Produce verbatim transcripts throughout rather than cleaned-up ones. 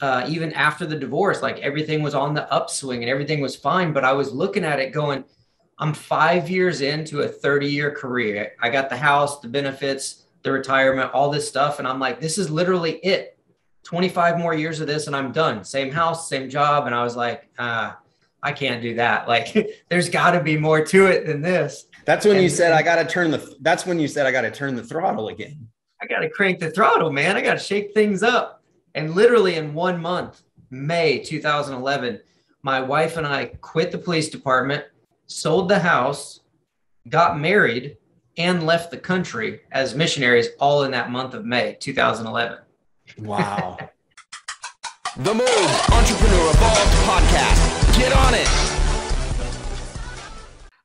uh, even after the divorce, like everything was on the upswing and everything was fine. But I was looking at it going, I'm five years into a thirty year career. I got the house, the benefits, the retirement, all this stuff. And I'm like, this is literally it. twenty-five more years of this and I'm done. Same house, same job. And I was like, uh, I can't do that. Like, there's gotta be more to it than this. That's when and, you said, I got to turn the, that's when you said, I got to turn the throttle again. I got to crank the throttle, man. I got to shake things up. And literally in one month, May two thousand eleven, my wife and I quit the police department, sold the house, got married, and left the country as missionaries all in that month of May two thousand eleven. Wow. The M O V D Entrepreneur Evolved Podcast. Get on it.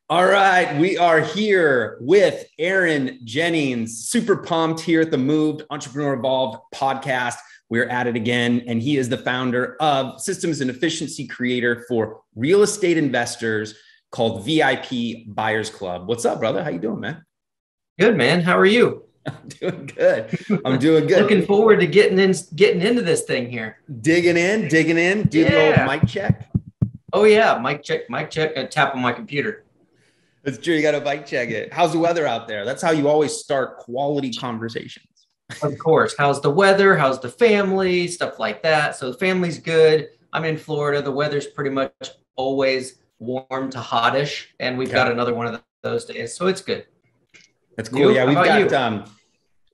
All right, we are here with Aaron Jennings, super pumped here at the M O V D Entrepreneur Evolved Podcast. We're at it again, and he is the founder of Systems and Efficiency Creator for real estate investors called V I P Buyers Club. What's up, brother? How you doing, man? Good, man. How are you? I'm doing good. I'm doing good. Looking forward to getting in, getting into this thing here. Digging in, digging in, do yeah. the old mic check. Oh yeah, mic check, mic check, and tap on my computer. That's true. You got to bike check it. How's the weather out there? That's how you always start quality conversations. Of course. How's the weather? How's the family? Stuff like that. So the family's good. I'm in Florida. The weather's pretty much always warm to hottish. And we've yeah. got another one of those days. So it's good. That's cool. You? Yeah, we've got um,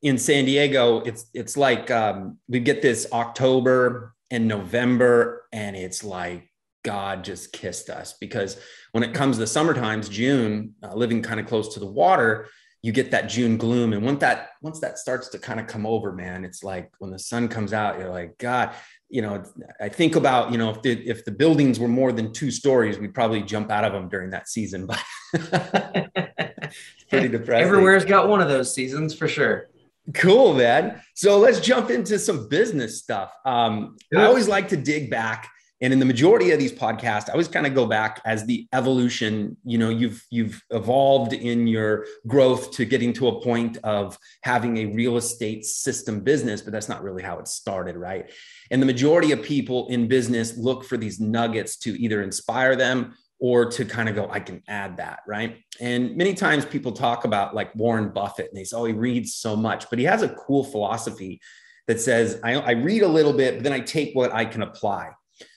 in San Diego, it's, it's like um, we get this October and November, and it's like God just kissed us, because when it comes to the summer times, June, uh, living kind of close to the water, you get that June gloom. And once that, once that starts to kind of come over, man, it's like when the sun comes out, you're like, God, you know, I think about, you know, if the, if the buildings were more than two stories, we'd probably jump out of them during that season. But it's pretty depressing. Everywhere's got one of those seasons for sure. Cool, man. So let's jump into some business stuff. Um, I always like to dig back. And in the majority of these podcasts, I always kind of go back as the evolution. You know, you've you've evolved in your growth to getting to a point of having a real estate system business, but that's not really how it started, right? And the majority of people in business look for these nuggets to either inspire them or to kind of go, I can add that, right? And many times people talk about like Warren Buffett, and they say, oh, he reads so much, but he has a cool philosophy that says, I, I read a little bit, but then I take what I can apply.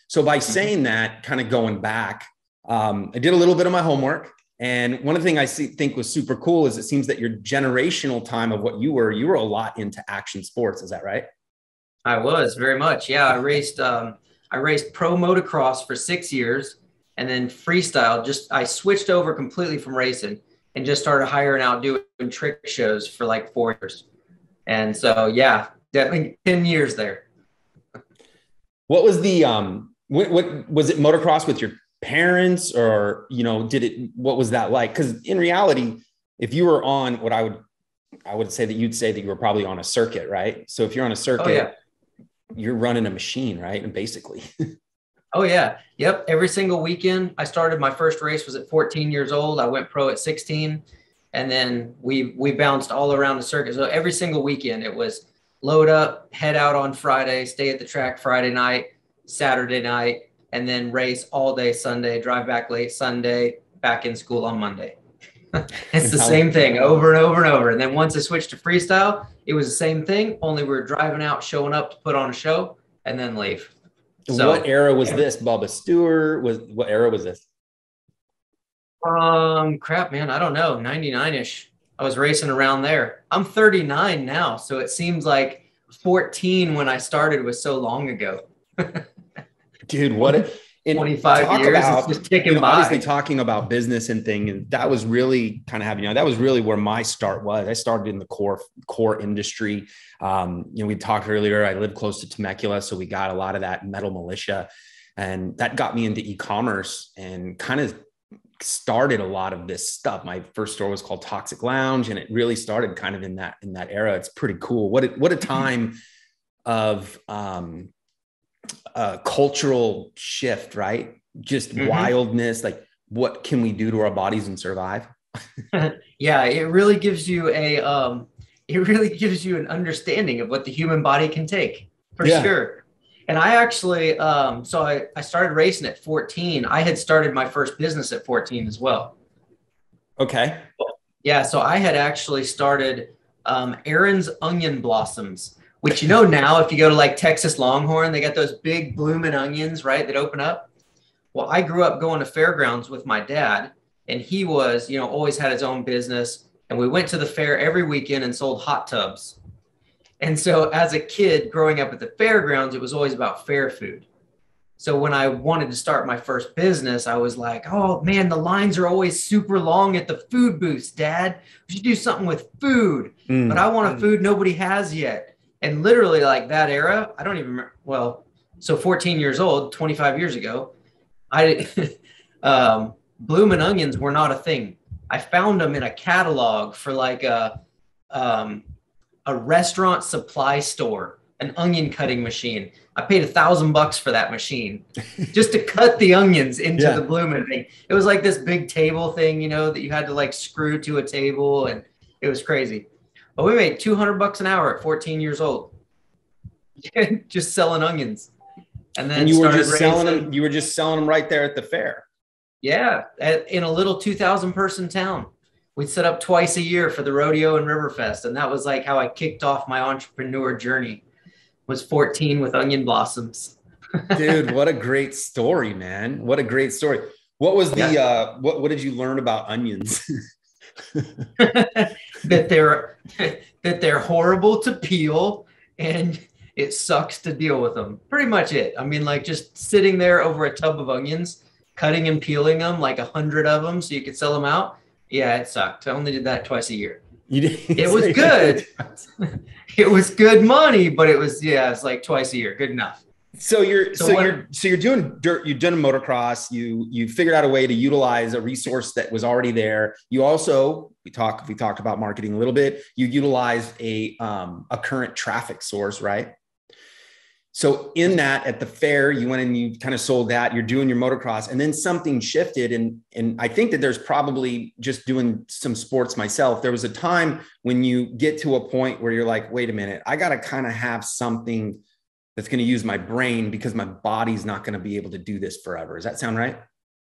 So by saying that, kind of going back, um, I did a little bit of my homework. And one of the things I see, think was super cool is it seems that your generational time of what you were, you were a lot into action sports. Is that right? I was very much. Yeah, I raced, um, I raced pro motocross for six years and then freestyle. Just I switched over completely from racing and just started hiring out doing trick shows for like four years. And so, yeah, definitely ten years there. What was the... Um, What, what was it motocross with your parents, or, you know, did it, what was that like? Cause in reality, if you were on what I would, I would say that you'd say that you were probably on a circuit, right? So if you're on a circuit, oh, yeah. you're running a machine, right? And basically. oh yeah. Yep. Every single weekend I started, my first race was at fourteen years old. I went pro at sixteen, and then we, we bounced all around the circuit. So every single weekend it was load up, head out on Friday, stay at the track Friday night, Saturday night, and then race all day Sunday, drive back late Sunday, back in school on Monday. It's the same thing over and over and over. And then once I switched to freestyle, it was the same thing, only we were driving out, showing up to put on a show, and then leave. So what era was this? Bubba Stewart was what era was this? Um, crap, man, I don't know, ninety-nine-ish. I was racing around there. I'm thirty-nine now, so it seems like fourteen when I started was so long ago. Dude, what a, twenty-five years about, it's just ticking you know, by. Obviously talking about business and thing, and that was really kind of having, you know, that was really where my start was. I started in the core core industry. Um, you know, we talked earlier, I lived close to Temecula, so we got a lot of that metal militia, and that got me into e-commerce and kind of started a lot of this stuff. My first store was called Toxic Lounge, and it really started kind of in that in that era. It's pretty cool. What a, what a time of um Uh, cultural shift, right? Just mm-hmm. wildness. Like, what can we do to our bodies and survive? Yeah, it really gives you a, um, it really gives you an understanding of what the human body can take, for yeah. sure. And I actually, um, so I, I started racing at fourteen. I had started my first business at fourteen as well. Okay. Yeah. So I had actually started um, Aaron's Onion Blossoms, which, you know, now if you go to like Texas Longhorn, they got those big blooming onions, right, that open up. Well, I grew up going to fairgrounds with my dad, and he was, you know, always had his own business. And we went to the fair every weekend and sold hot tubs. And so as a kid growing up at the fairgrounds, it was always about fair food. So when I wanted to start my first business, I was like, oh man, the lines are always super long at the food booths, Dad. We should do something with food, mm. but I want a food nobody has yet. And literally like that era, I don't even remember. Well, so fourteen years old, twenty-five years ago, I um, bloomin' onions were not a thing. I found them in a catalog for like a, um, a restaurant supply store, an onion cutting machine. I paid a thousand bucks for that machine just to cut the onions into yeah. the blooming thing. It was like this big table thing, you know, that you had to like screw to a table, and it was crazy. But we made two hundred bucks an hour at fourteen years old, just selling onions. And then and you were just selling them. You were just selling them right there at the fair. Yeah. At, in a little two thousand person town. We'd set up twice a year for the rodeo and Riverfest. And that was like how I kicked off my entrepreneur journey, was fourteen with Onion Blossoms. Dude, what a great story, man. What a great story. What was the, yeah. uh, what, what did you learn about onions? that they're, that they're horrible to peel and it sucks to deal with them. Pretty much it. I mean, like just sitting there over a tub of onions, cutting and peeling them, like a hundred of them so you could sell them out. Yeah, it sucked. I only did that twice a year. You did. It was good. It was good money, but it was, yeah, it's like twice a year. Good enough. So you're, so, so what, you're, so you're doing dirt, you've done motocross. You, you figured out a way to utilize a resource that was already there. You also, we talked, we talked about marketing a little bit. You utilized a, um, a current traffic source, right? So in that, at the fair, you went and you kind of sold that, you're doing your motocross, and then something shifted. And, and I think that there's probably, just doing some sports myself, there was a time when you get to a point where you're like, wait a minute, I got to kind of have something that's going to use my brain because my body's not going to be able to do this forever. Does that sound right?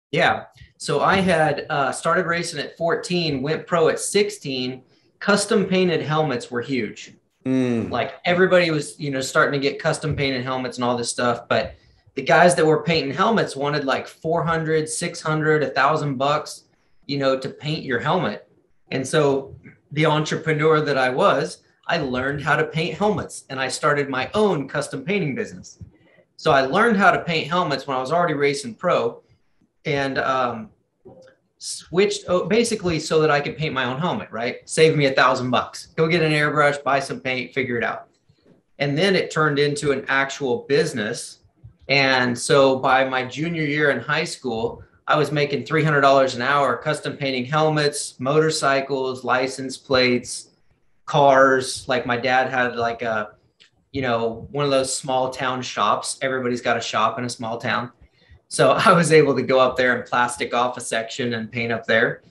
Yeah. So I had uh, started racing at fourteen, went pro at sixteen. Custom painted helmets were huge. Mm. Like everybody was, you know, starting to get custom painted helmets and all this stuff. But the guys that were painting helmets wanted like four hundred, six hundred, a thousand bucks, you know, to paint your helmet. And so the entrepreneur that I was, I learned how to paint helmets, and I started my own custom painting business. So I learned how to paint helmets when I was already racing pro, and um, switched basically so that I could paint my own helmet, right? Save me a thousand bucks, go get an airbrush, buy some paint, figure it out. And then it turned into an actual business. And so by my junior year in high school, I was making three hundred dollars an hour, custom painting helmets, motorcycles, license plates, cars. Like my dad had like a, you know, one of those small town shops. Everybody's got a shop in a small town. So I was able to go up there and plastic off a section and paint up there.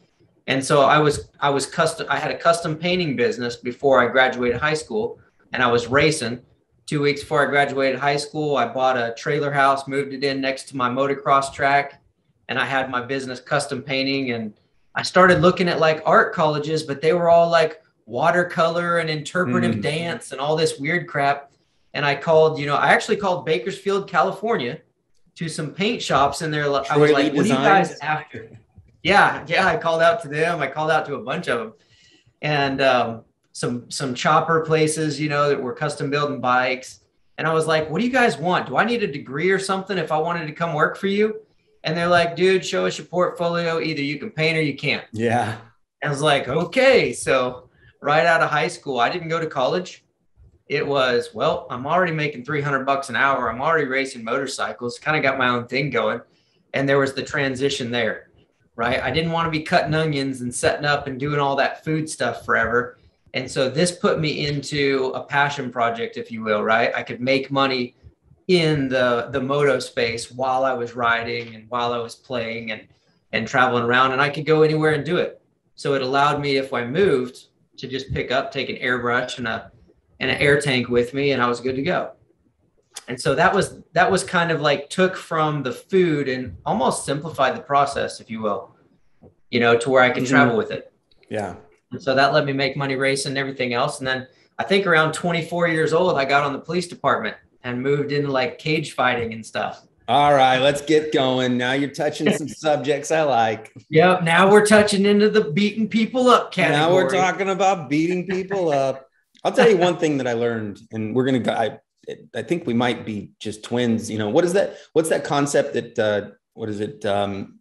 And so I was, I was custom, I had a custom painting business before I graduated high school, and I was racing. Two weeks before I graduated high school, I bought a trailer house, moved it in next to my motocross track, and I had my business custom painting. And I started looking at like art colleges, but they were all like watercolor and interpretive mm. dance and all this weird crap. And I called, you know, I actually called Bakersfield, California, to some paint shops, and they're like, I was like, what are you guys after? Yeah. Yeah. I called out to them. I called out to a bunch of them, and um, some, some chopper places, you know, that were custom building bikes. And I was like, what do you guys want? Do I need a degree or something if I wanted to come work for you? And they're like, dude, show us your portfolio. Either you can paint or you can't. Yeah. And I was like, okay. So right out of high school, I didn't go to college. It was, well, I'm already making three hundred bucks an hour. I'm already racing motorcycles, kind of got my own thing going. And there was the transition there, right? I didn't want to be cutting onions and setting up and doing all that food stuff forever. And so this put me into a passion project, if you will, right? I could make money in the, the moto space while I was riding and while I was playing and, and traveling around, and I could go anywhere and do it. So it allowed me, if I moved, to just pick up, take an airbrush and a, and an air tank with me, and I was good to go. And so that was, that was kind of like took from the food and almost simplified the process, if you will, you know, to where I could mm-hmm. travel with it. Yeah. And so that let me make money racing and everything else. And then I think around twenty-four years old, I got on the police department and moved into like cage fighting and stuff. All right, let's get going. Now you're touching some subjects I like. Yep. Now we're touching into the beating people up category. Now we're talking about beating people up. I'll tell you one thing that I learned, and we're going to, I, I think we might be just twins. You know, what is that? What's that concept that, uh, what is it? Um,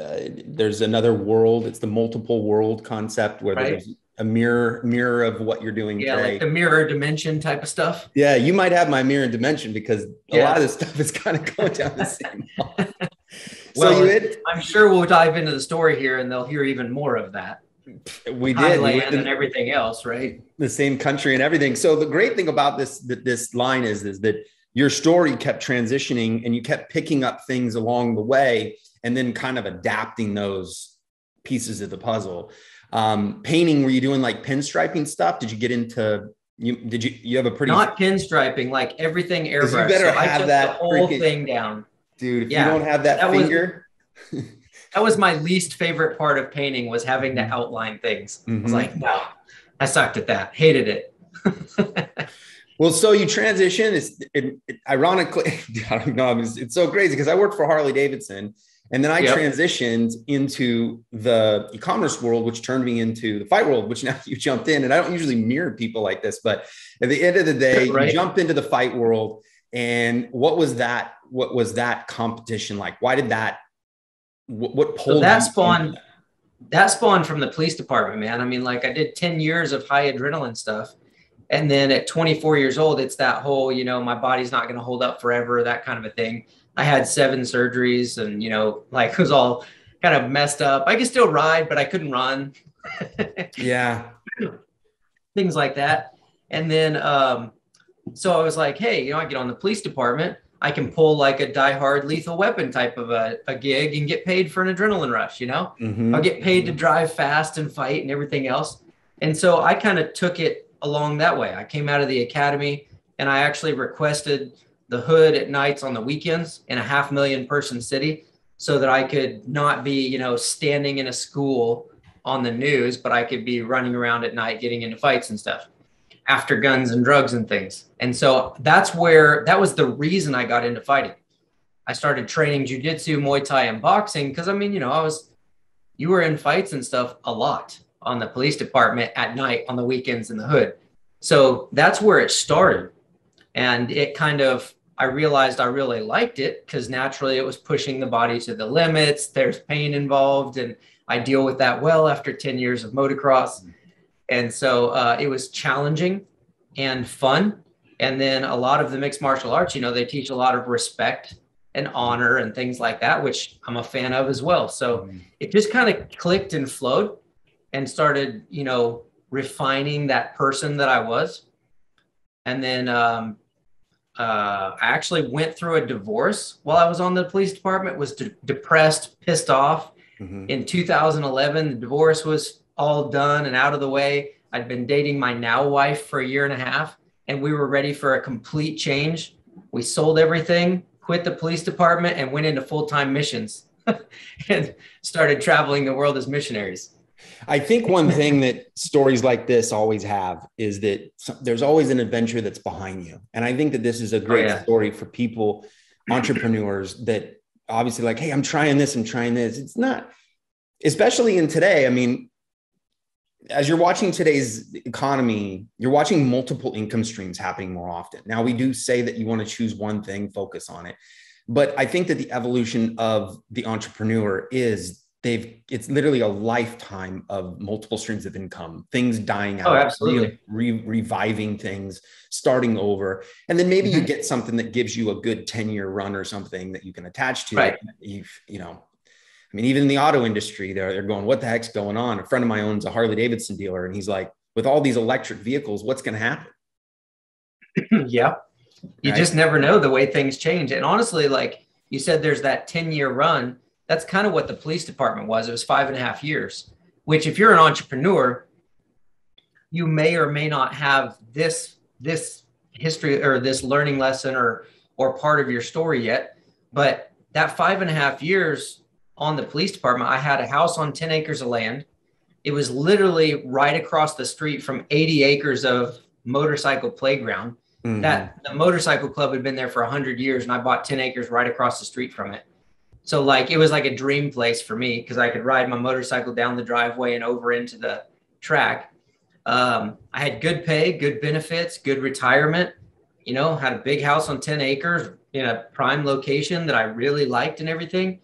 uh, there's another world. It's the multiple world concept where right. there's a mirror mirror of what you're doing yeah today. Like the mirror dimension type of stuff. Yeah, you might have my mirror dimension because a yeah. lot of this stuff is kind of going down the same line. Well, so you had, I'm sure we'll dive into the story here and they'll hear even more of that. We did we in, and everything else, right? The same country and everything. So the great thing about this this line is is that your story kept transitioning and you kept picking up things along the way and then kind of adapting those pieces of the puzzle. Um, painting, were you doing like pinstriping stuff? Did you get into, you, did you, you have a pretty. Not pinstriping, like everything airbrush. You better so have that the whole freaking, thing down. Dude, if yeah, you don't have that, that finger. Was, that was my least favorite part of painting was having to outline things. Mm-hmm. I was like, no, I sucked at that. Hated it. Well, so you transition. It's it, it, ironically, I don't know. It's, it's so crazy because I worked for Harley Davidson. And then I yep. transitioned into the e-commerce world, which turned me into the fight world, which now you jumped in. And I don't usually mirror people like this, but at the end of the day, right. you jumped into the fight world. And what was that? What was that competition like? Why did that? What, what pulled so that spawned? That? that spawned from the police department, man. I mean, like I did ten years of high adrenaline stuff, and then at twenty-four years old, it's that whole, you know, my body's not going to hold up forever, that kind of a thing. I had seven surgeries and, you know, like it was all kind of messed up. I could still ride, but I couldn't run. Yeah. Things like that. And then, um, so I was like, hey, you know, I get on the police department. I can pull like a diehard Lethal Weapon type of a, a gig and get paid for an adrenaline rush, you know, mm-hmm. I'll get paid to drive fast and fight and everything else. And so I kind of took it along that way. I came out of the academy and I actually requested the hood at nights on the weekends in a half million person city so that I could not be, you know, standing in a school on the news, but I could be running around at night, getting into fights and stuff after guns and drugs and things. And so that's where, that was the reason I got into fighting. I started training jujitsu, Muay Thai and boxing. Cause I mean, you know, I was, you were in fights and stuff a lot on the police department at night on the weekends in the hood. So that's where it started. And it kind of, I realized I really liked it because naturally it was pushing the body to the limits. There's pain involved. And I deal with that well after ten years of motocross. And so uh, it was challenging and fun. And then a lot of the mixed martial arts, you know, they teach a lot of respect and honor and things like that, which I'm a fan of as well. So it just kind of clicked and flowed and started, you know, refining that person that I was. And then, um, Uh, I actually went through a divorce while I was on the police department, was de- depressed, pissed off. Mm-hmm. In two thousand eleven, the divorce was all done and out of the way. I'd been dating my now wife for a year and a half, and we were ready for a complete change. We sold everything, quit the police department, and went into full-time missions and started traveling the world as missionaries. I think one thing that stories like this always have is that there's always an adventure that's behind you. And I think that this is a great oh, yeah. story for people, entrepreneurs that obviously like, hey, I'm trying this, I'm trying this. It's not, especially in today. I mean, as you're watching today's economy, you're watching multiple income streams happening more often. Now we do say that you want to choose one thing, focus on it. But I think that the evolution of the entrepreneur is They've, it's literally a lifetime of multiple streams of income, things dying out, oh, absolutely. Re- reviving things, starting over. And then maybe mm-hmm. you get something that gives you a good ten year run or something that you can attach to. Right. You've, you know, I mean, even in the auto industry, they're, they're going, what the heck's going on? A friend of mine owns a Harley Davidson dealer. And he's like, with all these electric vehicles, what's going to happen? Yeah. You right? just never know the way things change. And honestly, like you said, there's that ten year run. That's kind of what the police department was. It was five and a half years, which if you're an entrepreneur, you may or may not have this, this history or this learning lesson or or part of your story yet, but that five and a half years on the police department, I had a house on ten acres of land. It was literally right across the street from eighty acres of motorcycle playground. Mm-hmm. That the motorcycle club had been there for a hundred years, and I bought ten acres right across the street from it. So like, it was like a dream place for me because I could ride my motorcycle down the driveway and over into the track. Um, I had good pay, good benefits, good retirement, you know, had a big house on ten acres in a prime location that I really liked and everything.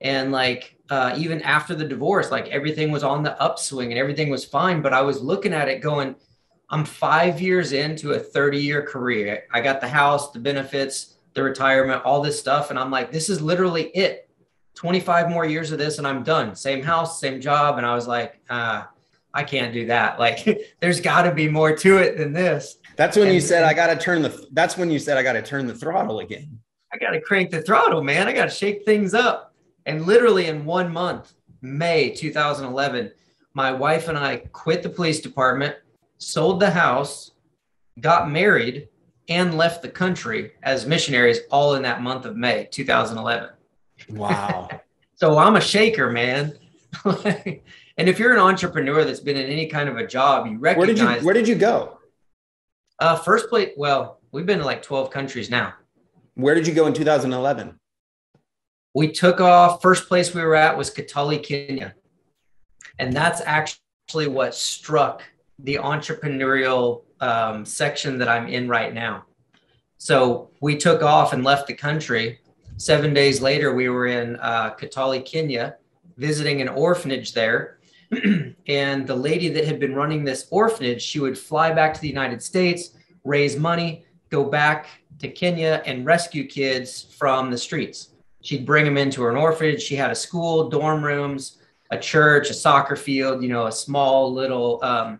And like, uh, even after the divorce, like everything was on the upswing and everything was fine. But I was looking at it going, I'm five years into a thirty year career. I got the house, the benefits, the retirement, all this stuff. And I'm like, this is literally it. twenty-five more years of this and I'm done. Same house, same job. And I was like, uh, I can't do that. Like, there's gotta be more to it than this. That's when and, you said, I gotta turn the, that's when you said, I gotta turn the throttle again. I gotta crank the throttle, man. I gotta shake things up. And literally in one month, May two thousand eleven, my wife and I quit the police department, sold the house, got married, and left the country as missionaries all in that month of May two thousand eleven. Wow. So I'm a shaker, man. And if you're an entrepreneur that's been in any kind of a job, you recognize- Where did you, where did you go? Uh, first place, well, we've been to like twelve countries now. Where did you go in two thousand eleven? We took off, first place we were at was Katali, Kenya. And that's actually what struck the entrepreneurial um, section that I'm in right now. So we took off and left the country. Seven days later, we were in uh, Katali, Kenya, visiting an orphanage there. And the lady that had been running this orphanage, she would fly back to the United States, raise money, go back to Kenya and rescue kids from the streets. She'd bring them into an orphanage. She had a school, dorm rooms, a church, a soccer field, you know, a small little um,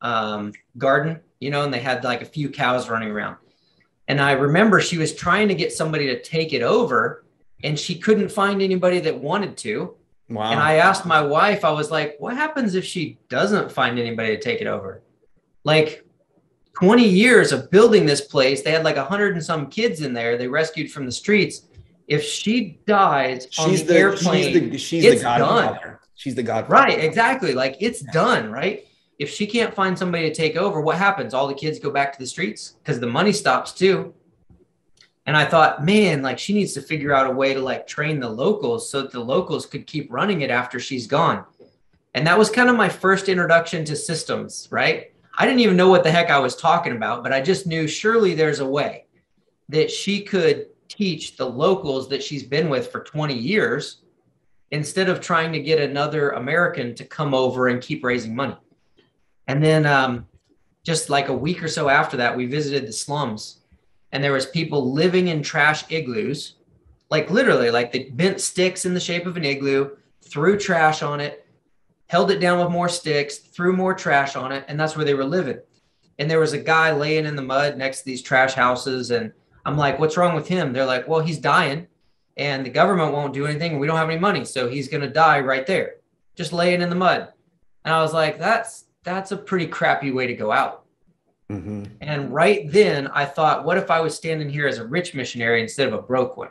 um, garden, you know, and they had like a few cows running around. And I remember she was trying to get somebody to take it over and she couldn't find anybody that wanted to. Wow. And I asked my wife, I was like, what happens if she doesn't find anybody to take it over? Like twenty years of building this place, they had like a hundred and some kids in there they rescued from the streets. If she dies on she's the, the airplane, she's the, she's it's the godfather. Done. She's the godfather. Right, exactly. Like it's yeah. done, right? If she can't find somebody to take over, what happens? All the kids go back to the streets because the money stops too. And I thought, man, like she needs to figure out a way to like train the locals so that the locals could keep running it after she's gone. And that was kind of my first introduction to systems, right? I didn't even know what the heck I was talking about, but I just knew surely there's a way that she could teach the locals that she's been with for twenty years instead of trying to get another American to come over and keep raising money. And then um, just like a week or so after that, we visited the slums and there was people living in trash igloos, like literally like they bent sticks in the shape of an igloo, threw trash on it, held it down with more sticks, threw more trash on it. And that's where they were living. And there was a guy laying in the mud next to these trash houses and I'm like, what's wrong with him? They're like, well, he's dying and the government won't do anything. And we don't have any money. So he's going to die right there, just laying in the mud. And I was like, that's, that's a pretty crappy way to go out. Mm-hmm. And right then I thought, what if I was standing here as a rich missionary instead of a broke one?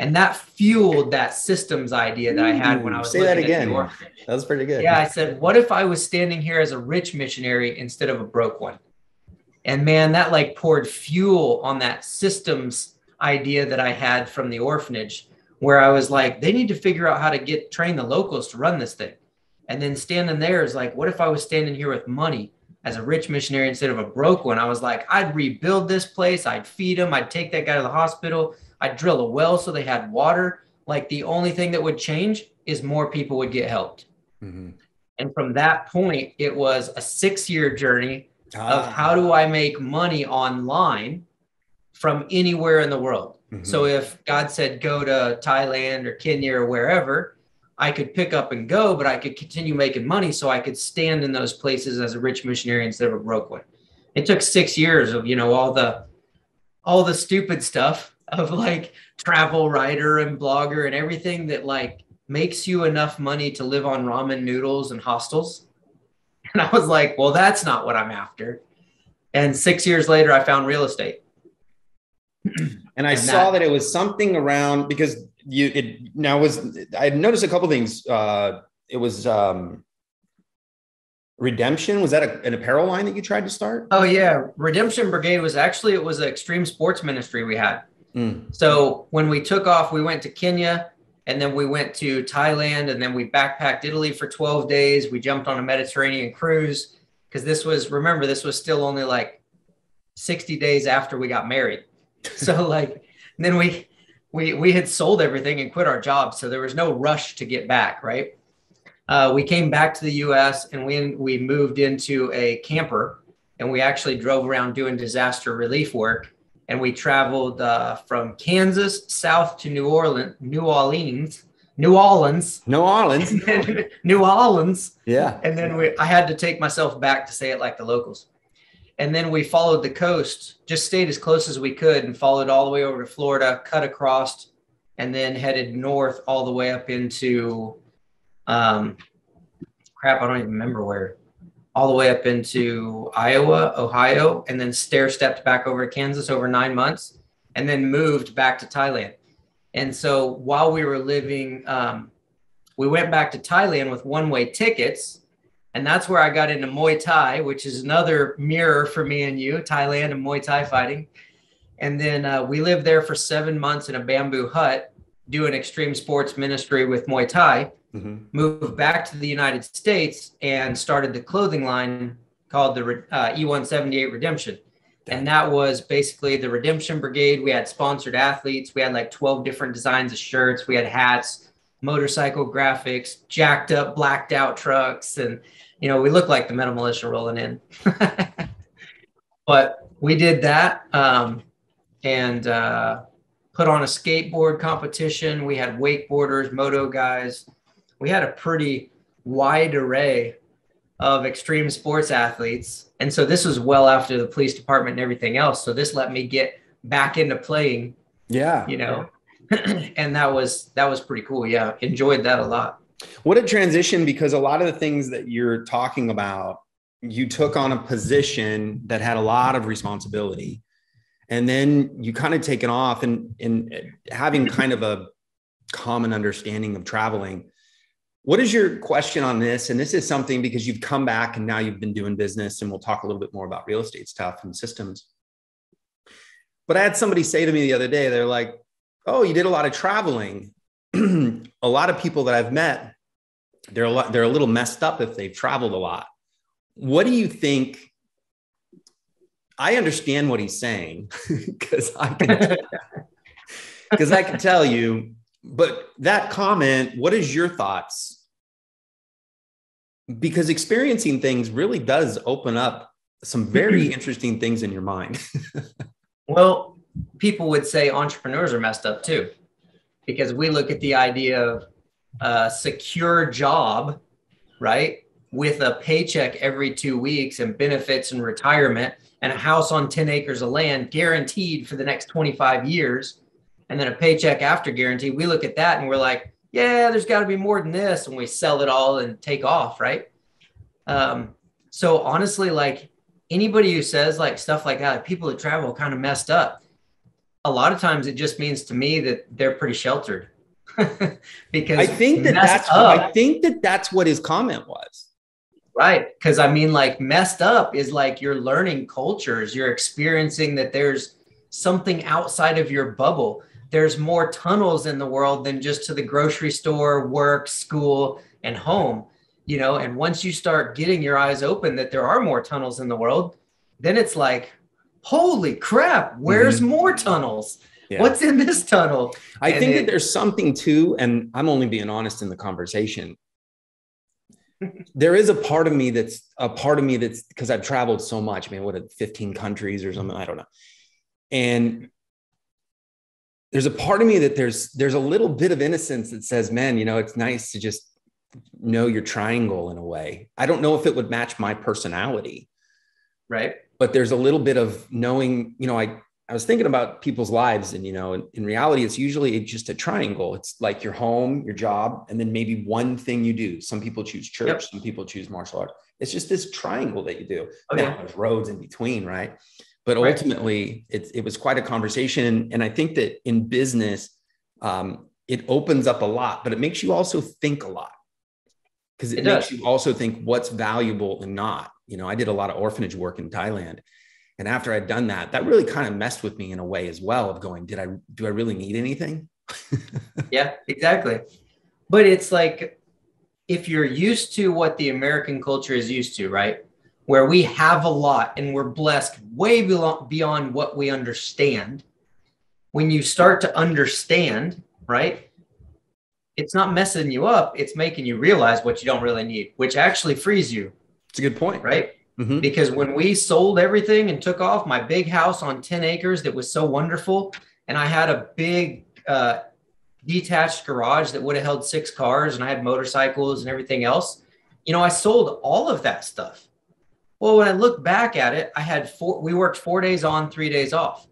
And that fueled that systems idea that I had when I was Say that again. That was pretty good. Yeah. I said, what if I was standing here as a rich missionary instead of a broke one? And man, that like poured fuel on that systems idea that I had from the orphanage where I was like, they need to figure out how to get train the locals to run this thing. And then standing there is like, what if I was standing here with money as a rich missionary instead of a broke one? I was like, I'd rebuild this place. I'd feed them. I'd take that guy to the hospital. I'd drill a well so they had water. Like the only thing that would change is more people would get helped. Mm-hmm. And from that point, it was a six year journey of how do I make money online from anywhere in the world? Mm-hmm. So if God said, go to Thailand or Kenya or wherever, I could pick up and go, but I could continue making money. So I could stand in those places as a rich missionary instead of a broke one. It took six years of, you know, all the, all the stupid stuff of like travel writer and blogger and everything that like makes you enough money to live on ramen noodles and hostels. And I was like, well, that's not what I'm after. And six years later, I found real estate. And I and saw that, that it was something around, because you, it now was, I noticed a couple of things. Uh, it was um, Redemption. Was that a, an apparel line that you tried to start? Oh yeah. Redemption Brigade was actually, it was an extreme sports ministry we had. Mm. So when we took off, we went to Kenya, and then we went to Thailand, and then we backpacked Italy for twelve days. We jumped on a Mediterranean cruise, because this was, remember, this was still only like sixty days after we got married. So like, then we, we, we had sold everything and quit our jobs. So there was no rush to get back. Right. Uh, we came back to the U S and we, we moved into a camper, and we actually drove around doing disaster relief work. And we traveled uh, from Kansas south to New Orleans, New Orleans, New Orleans, New Orleans, New Orleans. Yeah. And then we, I had to take myself back to say it like the locals. And then we followed the coast, just stayed as close as we could, and followed all the way over to Florida, cut across, and then headed north all the way up into, um, crap, I don't even remember where, all the way up into Iowa, Ohio, and then stair-stepped back over to Kansas over nine months, and then moved back to Thailand. And so while we were living, um, we went back to Thailand with one-way tickets. And that's where I got into Muay Thai, which is another mirror for me and you, Thailand and Muay Thai fighting. And then uh, we lived there for seven months in a bamboo hut, doing extreme sports ministry with Muay Thai, mm-hmm. moved back to the United States and started the clothing line called the uh, E one seventy-eight Redemption. And that was basically the Redemption Brigade. We had sponsored athletes. We had like twelve different designs of shirts. We had hats, motorcycle graphics, jacked up, blacked out trucks. And, you know, we looked like the metal militia rolling in, but we did that. Um, and, uh, put on a skateboard competition. We had wakeboarders, moto guys. We had a pretty wide array of extreme sports athletes. And so this was well after the police department and everything else. So this let me get back into playing, yeah, you know, and that was, that was pretty cool. Yeah. Enjoyed that a lot. What a transition, because a lot of the things that you're talking about, you took on a position that had a lot of responsibility, and then you kind of taken off, and, and having kind of a common understanding of traveling. What is your question on this? And this is something, because you've come back and now you've been doing business, and we'll talk a little bit more about real estate stuff and systems. But I had somebody say to me the other day, they're like, oh, you did a lot of traveling. A lot of people that I've met, they're a lot, they're a little messed up if they've traveled a lot. What do you think? I understand what he's saying, because I can, because I can tell you, but that comment, what is your thoughts? Because experiencing things really does open up some very interesting things in your mind. Well, people would say entrepreneurs are messed up too, because we look at the idea of a secure job, right? With a paycheck every two weeks and benefits and retirement and a house on ten acres of land guaranteed for the next twenty-five years. And then a paycheck after guarantee. We look at that and we're like, yeah, there's gotta be more than this. And we sell it all and take off. Right. Um, so honestly, like anybody who says like stuff like that, people that travel kind of messed up. A lot of times it just means to me that they're pretty sheltered. Because I think that that's up, I think that that's what his comment was. Right. Because I mean, like messed up is like you're learning cultures, you're experiencing that there's something outside of your bubble. There's more tunnels in the world than just to the grocery store, work, school, and home, you know, and once you start getting your eyes open that there are more tunnels in the world, then it's like, holy crap, where's mm-hmm. more tunnels? Yeah. What's in this tunnel? I and think it, that there's something too, and I'm only being honest in the conversation. There is a part of me that's a part of me that's because I've traveled so much. I mean, what, fifteen countries or something? I don't know. And there's a part of me that there's, there's a little bit of innocence that says, man, you know, it's nice to just know your triangle in a way. I don't know if it would match my personality. Right. But there's a little bit of knowing, you know, I, I was thinking about people's lives, and, you know, in, in reality, it's usually just a triangle. It's like your home, your job, and then maybe one thing you do. Some people choose church. Yep. Some people choose martial arts. It's just this triangle that you do. Okay. Now, there's roads in between, right? But ultimately, right. it, it was quite a conversation. And I think that in business, um, it opens up a lot, but it makes you also think a lot, because it, it makes does. you also think what's valuable and not. You know, I did a lot of orphanage work in Thailand. And after I'd done that, that really kind of messed with me in a way as well, of going, did I, do I really need anything? Yeah, exactly. But it's like, if you're used to what the American culture is used to, right? Where we have a lot and we're blessed way beyond what we understand. When you start to understand, right? It's not messing you up. It's making you realize what you don't really need, which actually frees you. It's a good point. Right? Mm-hmm. Because when we sold everything and took off, my big house on ten acres that was so wonderful, and I had a big uh, detached garage that would have held six cars, and I had motorcycles and everything else. You know, I sold all of that stuff. Well, when I look back at it, I had four, we worked four days on, three days off,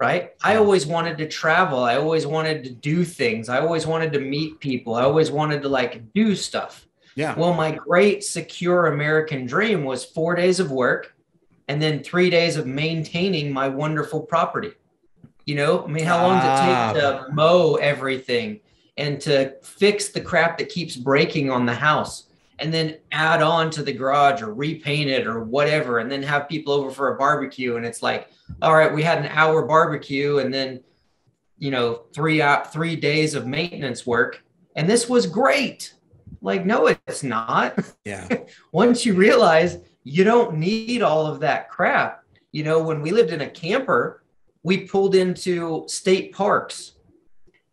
right? I always wanted to travel. I always wanted to do things. I always wanted to meet people. I always wanted to like do stuff. Yeah. Well, my great secure American dream was four days of work and then three days of maintaining my wonderful property. You know, I mean, how long ah. does it take to mow everything and to fix the crap that keeps breaking on the house? And then add on to the garage or repaint it or whatever, and then have people over for a barbecue. And it's like, all right, we had an hour barbecue and then, you know, three out, three days of maintenance work. And this was great. Like, no, it's not. Yeah. Once you realize you don't need all of that crap. You know, when we lived in a camper, we pulled into state parks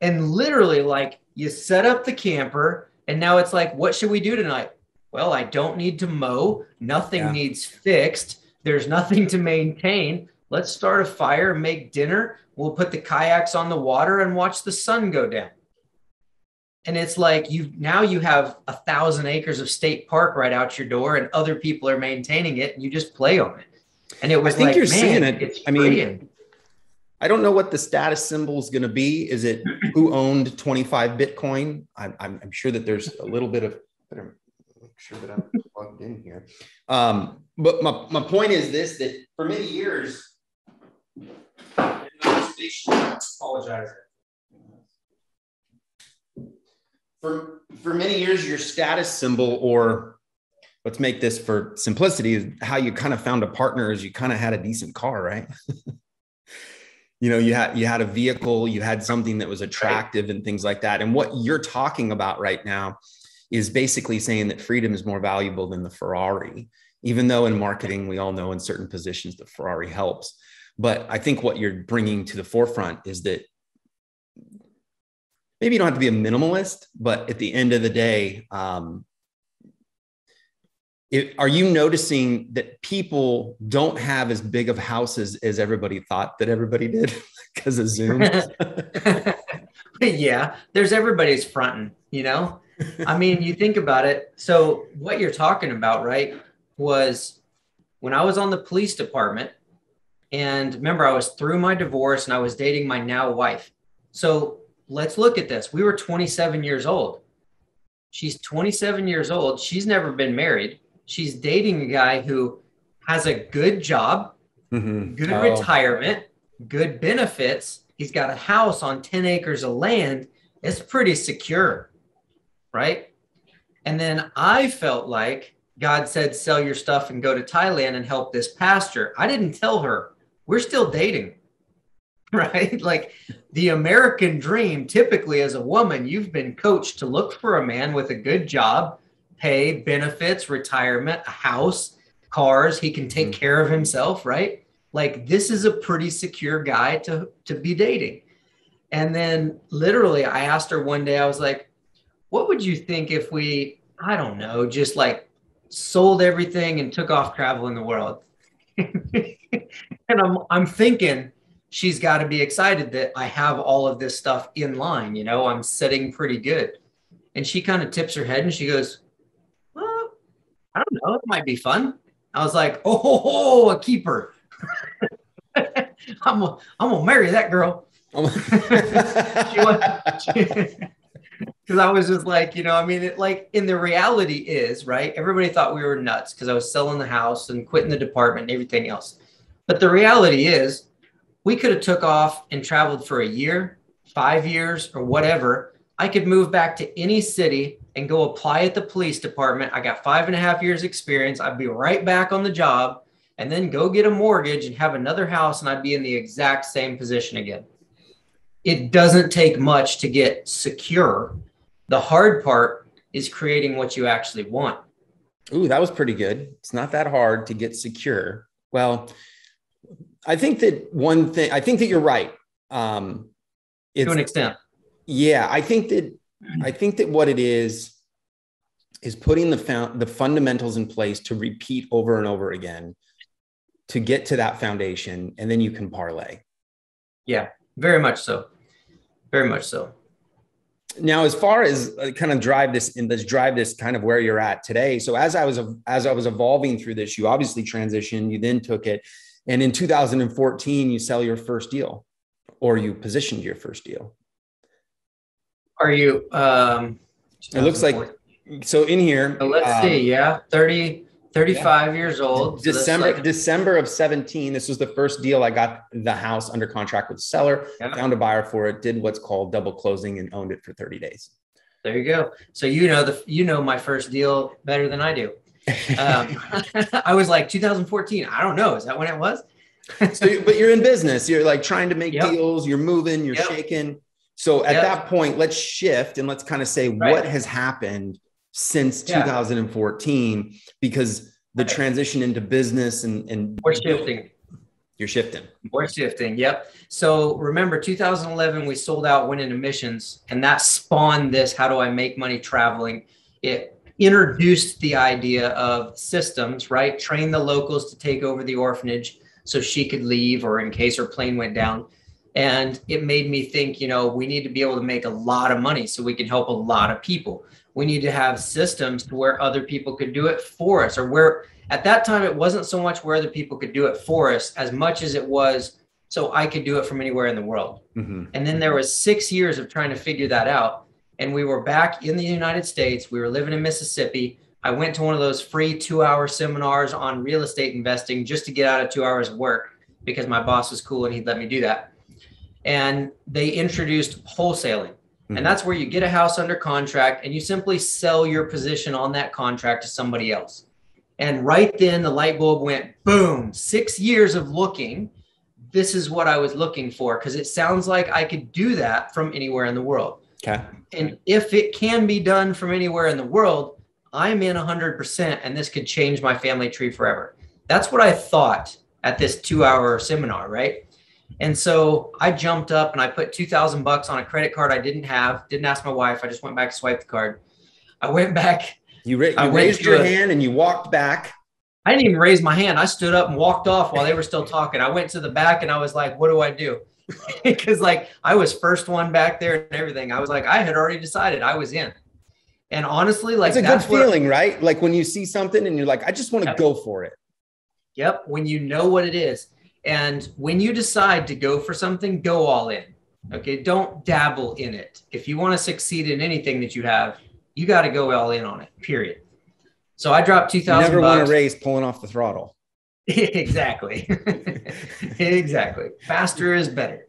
and literally like you set up the camper. And now it's like, what should we do tonight? Well, I don't need to mow. Nothing yeah. needs fixed. There's nothing to maintain. Let's start a fire, make dinner. We'll put the kayaks on the water and watch the sun go down. And it's like, you now you have a thousand acres of state park right out your door, and other people are maintaining it, and you just play on it. And it was I think like, you're man, seeing it. I freeing. mean, I don't know what the status symbol is going to be. Is it who owned twenty-five Bitcoin? I'm, I'm, I'm sure that there's a little bit of, but I'm sure that I'm plugged in here. Um, but my, my point is this, that for many years, I apologize. For, for many years, your status symbol, or let's make this for simplicity, is how you kind of found a partner is you kind of had a decent car, right? You know, you had, you had a vehicle, you had something that was attractive and things like that. And what you're talking about right now is basically saying that freedom is more valuable than the Ferrari, even though in marketing, we all know in certain positions that Ferrari helps. But I think what you're bringing to the forefront is that maybe you don't have to be a minimalist, but at the end of the day, um, It, are you noticing that people don't have as big of houses as everybody thought that everybody did because of Zoom? Yeah, there's everybody's fronting, you know? I mean, you think about it. So what you're talking about, right, was when I was on the police department, and remember, I was through my divorce and I was dating my now wife. So let's look at this. We were twenty-seven years old. She's twenty-seven years old. She's never been married. She's dating a guy who has a good job, mm-hmm. good oh. retirement, good benefits. He's got a house on ten acres of land. It's pretty secure, right? And then I felt like God said, sell your stuff and go to Thailand and help this pastor. I didn't tell her. We're still dating, right? Like the American dream, typically as a woman, you've been coached to look for a man with a good job, pay, benefits, retirement, a house, cars, he can take mm-hmm. care of himself, right? Like this is a pretty secure guy to, to be dating. And then literally I asked her one day, I was like, what would you think if we, I don't know, just like sold everything and took off traveling the world? And I'm, I'm thinking she's got to be excited that I have all of this stuff in line. You know, I'm sitting pretty good. And she kind of tips her head and she goes, I don't know. It might be fun. I was like, oh, ho, ho, a keeper. I'm gonna, I'm gonna marry that girl. Because I was just like, you know, I mean, it, like in the reality is, right? Everybody thought we were nuts because I was selling the house and quitting the department and everything else. But the reality is we could have took off and traveled for a year, five years or whatever. I could move back to any city and go apply at the police department. I got five and a half years experience. I'd be right back on the job and then go get a mortgage and have another house. And I'd be in the exact same position again. It doesn't take much to get secure. The hard part is creating what you actually want. Ooh, that was pretty good. It's not that hard to get secure. Well, I think that one thing, I think that you're right. Um, it's, to an extent. Yeah. I think that, I think that what it is, is putting the found, the fundamentals in place to repeat over and over again to get to that foundation. And then you can parlay. Yeah, very much so. Very much so. Now, as far as kind of drive this in this drive, this kind of where you're at today. So as I was, as I was evolving through this, you obviously transitioned, you then took it. And in two thousand fourteen, you sell your first deal, or you positioned your first deal. Are you, um, it looks like, so in here, so let's um, see. Yeah. thirty, thirty-five yeah. years old. December, so like, December of seventeen. This was the first deal. I got the house under contract with the seller, yeah. found a buyer for it, did what's called double closing, and owned it for thirty days. There you go. So, you know, the, you know, my first deal better than I do. um, I was like two thousand fourteen. I don't know. Is that when it was? So, but you're in business. You're like trying to make yep. deals. You're moving, you're yep. shaking. So at yep. that point, let's shift and let's kind of say right. what has happened since yeah. two thousand fourteen, because the okay. transition into business and, and we're shifting. You're shifting. We're shifting. Yep. So remember two thousand eleven, we sold out, went into missions, and that spawned this. How do I make money traveling? It introduced the idea of systems, right? Train the locals to take over the orphanage so she could leave, or in case her plane went down. And it made me think, you know, we need to be able to make a lot of money so we can help a lot of people. We need to have systems to where other people could do it for us, or where at that time, it wasn't so much where other people could do it for us as much as it was so I could do it from anywhere in the world. Mm-hmm. And then there was six years of trying to figure that out. And we were back in the United States. We were living in Mississippi. I went to one of those free two-hour seminars on real estate investing just to get out of two hours of work because my boss was cool and he'd let me do that. And they introduced wholesaling. Mm-hmm. And that's where you get a house under contract and you simply sell your position on that contract to somebody else. And right then the light bulb went boom. Six years of looking. This is what I was looking for, because it sounds like I could do that from anywhere in the world. Okay. And if it can be done from anywhere in the world, I'm in one hundred percent and this could change my family tree forever. That's what I thought at this two hour seminar, right? And so I jumped up and I put two thousand bucks on a credit card I didn't have, didn't ask my wife. I just went back and swiped the card. I went back. You, ra- you I raised your a, hand and you walked back. I didn't even raise my hand. I stood up and walked off while they were still talking. I went to the back and I was like, what do I do? Because like I was first one back there and everything. I was like, I had already decided I was in. And honestly, like it's a that's good feeling, right? Like when you see something and you're like, I just want to yep. go for it. Yep. When you know what it is. And when you decide to go for something, go all in. Okay. Don't dabble in it. If you want to succeed in anything that you have, you got to go all in on it, period. So I dropped two thousand dollars. Never want to raise pulling off the throttle. Exactly. Exactly. Faster is better.